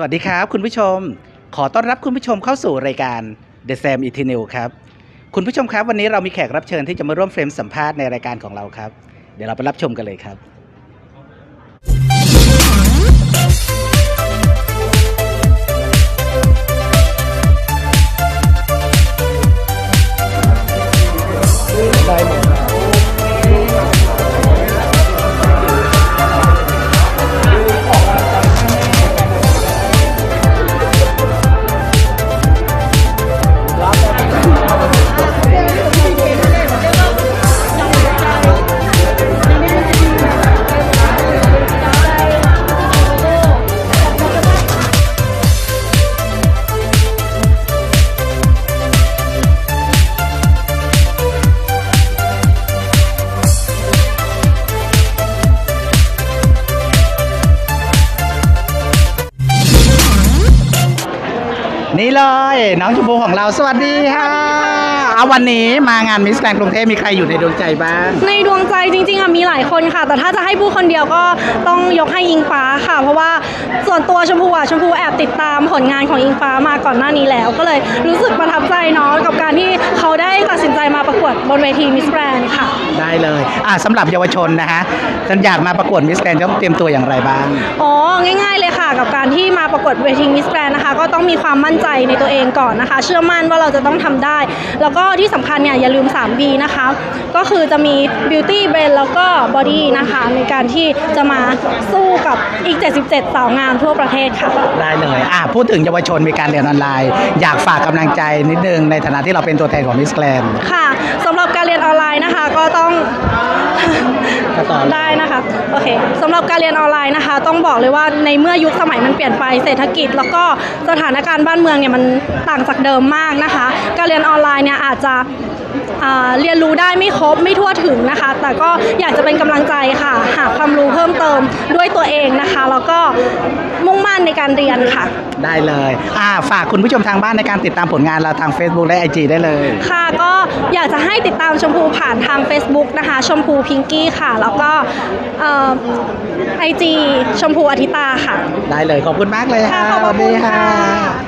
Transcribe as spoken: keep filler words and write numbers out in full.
สวัสดีครับคุณผู้ชมขอต้อนรับคุณผู้ชมเข้าสู่รายการ The Sam Eternal ครับคุณผู้ชมครับวันนี้เรามีแขกรับเชิญที่จะมาร่วมเฟรมสัมภาษณ์ในรายการของเราครับเดี๋ยวเราไปรับชมกันเลยครับนี่เลยน้องชมพูของเราสวัสดีค่ะเอาวันนี้มางาน Miss Clang กรุงเทพมีใครอยู่ในดวงใจบ้างในดวงใจจริงๆอ่ะมีหลายคนค่ะแต่ถ้าจะให้พูดคนเดียวก็ต้องยกให้อิงฟ้าค่ะเพราะว่าส่วนตัวชมพูอ่ะชมพูแอบติดตามผลงานของอิงฟ้ามาก่อนหน้านี้แล้วก็เลยรู้สึกประทับใจเนาะกับการที่เขาได้ตัดสินใจมาประกวดบนเวที Miss Clang ค่ะได้เลยอ่ะสำหรับเยาวชนนะคะท่านอยากมาประกวด Miss Clang ต้องเตรียมตัวอย่างไรบ้างอ๋อง่ายๆเลยค่ะกับการที่มาประกวดเวที Miss Clang นะคะก็ต้องมีความมั่นใจในตัวเองก่อนนะคะเชื่อมั่นว่าเราจะต้องทำได้แล้วก็ที่สำคัญเนี่ยอย่าลืม สาม บี นะคะก็คือจะมี Beauty Brain แล้วก็ Body นะคะในการที่จะมาสู้กับอีกเจ็ดสิบเจ็ดสาวงามทั่วประเทศค่ะได้เลยอ่ะพูดถึงเยาวชนมีการเรียนออนไลน์อยากฝากกำลังใจนิดนึงในฐานะที่เราเป็นตัวแทนของ Miss Clang ค่ะสำหรับการเรียนออนไลน์นะคะก็ต้องได้นะคะโอเคสำหรับการเรียนออนไลน์นะคะต้องบอกเลยว่าในเมื่อยุคสมัยมันเปลี่ยนไปเศรษฐกิจแล้วก็สถานการณ์บ้านเมืองเนี่ยมันต่างจากเดิมมากนะคะการเรียนออนไลน์เนี่ยอาจจะเรียนรู้ได้ไม่ครบไม่ทั่วถึงนะคะแต่ก็อยากจะเป็นกำลังใจค่ะหาความรู้เพิ่มเติมด้วยตัวเองนะคะแล้วก็มุ่งมั่นในการเรียนค่ะได้เลยฝากคุณผู้ชมทางบ้านในการติดตามผลงานเราทาง Facebook และ ไอ จี ได้เลยค่ะก็อยากจะให้ติดตามชมพูผ่านทาง Facebook นะคะชมพูพิงกี้ค่ะแล้วก็ไอ จี ชมพูอธิตาค่ะได้เลยขอบคุณมากเลยค่ะขอบคุณค่ะ